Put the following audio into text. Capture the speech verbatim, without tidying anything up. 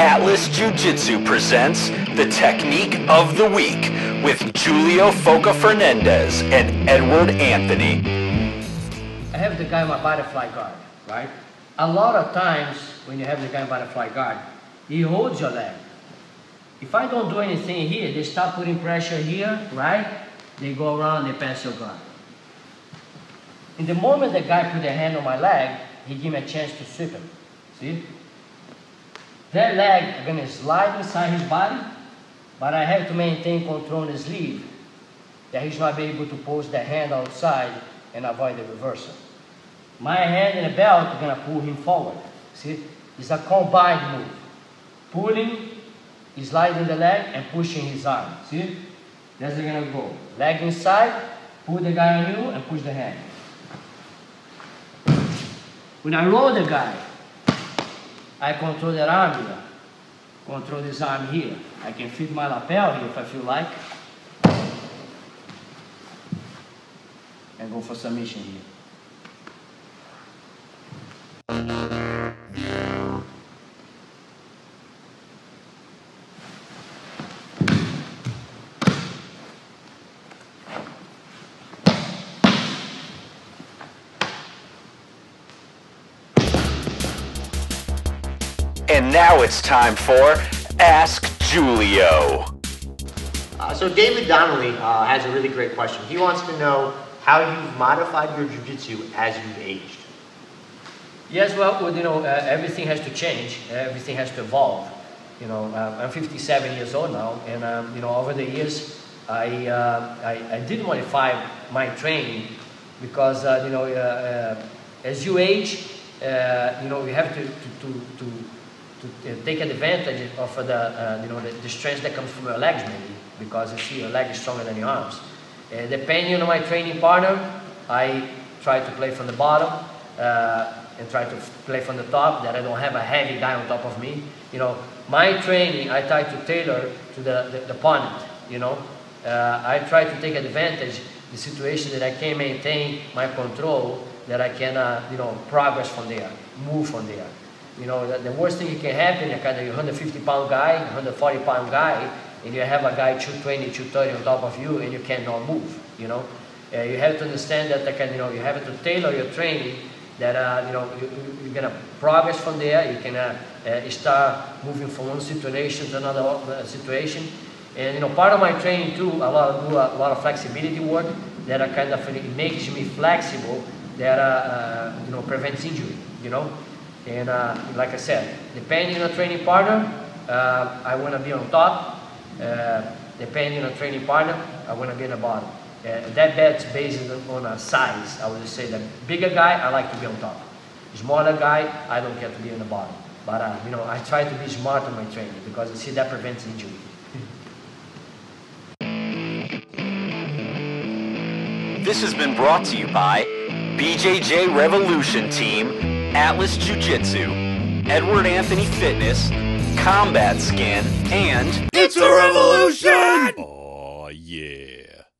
Atlas Jiu Jitsu presents the Technique of the Week with Julio Foca Fernandez and Edward Anthony. I have the guy on my butterfly guard, right? A lot of times when you have the guy on butterfly guard, he holds your leg. If I don't do anything here, they start putting pressure here, right? They go around, they pass your guard. In the moment the guy put a hand on my leg, he gave me a chance to sweep him. See? That leg is going to slide inside his body, but I have to maintain control on his sleeve, that he's not able to push the hand outside and avoid the reversal. My hand and the belt is going to pull him forward. See? It's a combined move. Pulling, sliding the leg, and pushing his arm. See? That's where you're going to go. Leg inside, pull the guy on you, and push the hand. When I roll the guy, I control that arm here, control this arm here. I can fit my lapel here if I feel like, and go for submission here. And now it's time for Ask Julio. Uh, so David Donnelly uh, has a really great question. He wants to know how you've modified your jiu-jitsu as you've aged. Yes, well, you know, uh, everything has to change. Everything has to evolve. You know, uh, I'm fifty-seven years old now, and um, you know, over the years, I, uh, I I did modify my training because uh, you know, uh, uh, as you age, uh, you know, you have to to to, to to take advantage of the, uh, you know, the, the strength that comes from your legs, maybe, because you see your leg is stronger than your arms. Uh, depending on my training partner, I try to play from the bottom uh, and try to play from the top, that I don't have a heavy guy on top of me. You know, my training, I try to tailor to the, the, the opponent, you know. Uh, I try to take advantage of the situation that I can maintain my control, that I can, uh, you know, progress from there, move from there. You know, the, the worst thing that can happen, you're kind of a one hundred fifty pound guy, one hundred forty pound guy, and you have a guy two twenty, two thirty on top of you, and you cannot move, you know. Uh, you have to understand that, can, you know, you have to tailor your training, that, uh, you know, you, you're going to progress from there, you can uh, uh, start moving from one situation to another uh, situation. And, you know, part of my training, too, I do a lot of flexibility work, that uh, kind of it makes me flexible, that, uh, uh, you know, prevents injury, you know. And uh, like I said, depending on a training partner, uh, I want to be on top. Uh, depending on a training partner, I want to be on the bottom. Uh, that bet's based on a size. I would say the bigger guy, I like to be on top. Smaller guy, I don't get to be on the bottom. But uh, you know, I try to be smart on my training because I see that prevents injury. This has been brought to you by B J J Revolution Team, Atlas Jiu Jitsu, Edward Anthony Fitness, Combat Skin, and... It's a revolution! Aw, yeah.